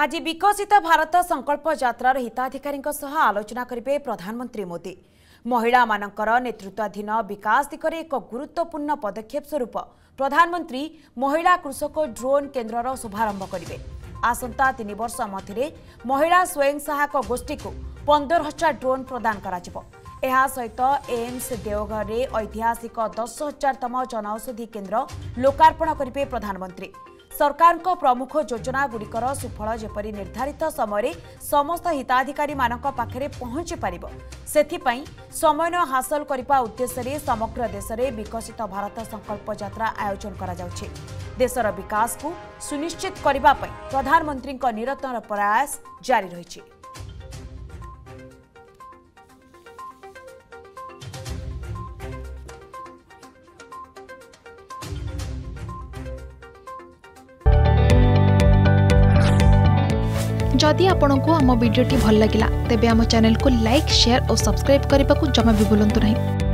आज विकसित भारत संकल्प यात्रा हिताधिकारी आलोचना करेंगे प्रधानमंत्री मोदी। महिला मानकर नेतृत्वाधीन विकास दिगरे एक गुरुत्वपूर्ण पदक्षेप स्वरूप प्रधानमंत्री महिला कृषक ड्रोन केन्द्र शुभारंभ करेंगे। आसंता 3 वर्ष मध्य महिला स्वयं सहायक गोष्ठी को 15,000 ड्रोन प्रदान सहित एम्स देवघर में ऐतिहासिक 10,000तम जनऔषधि केन्द्र लोकार्पण करेंगे प्रधानमंत्री। सरकार को प्रमुख योजना गुड़िकर सुफल जेपरी निर्धारित समय समस्त हिताधिकारी पाखे पहुंची पारिब सेथिपाई समय न हासिल करने उद्देश्य समग्र देश में विकसित भारत संकल्प यात्रा आयोजन करा जाउछि। देशर विकास को सुनिश्चित करने प्रधानमंत्री निरंतर प्रयास जारी रही। जदि आपंक आम भिडी भल लगा तेब आम चैनल को लाइक, शेयर और सब्सक्राइब करने को जमा भी भूलु ना।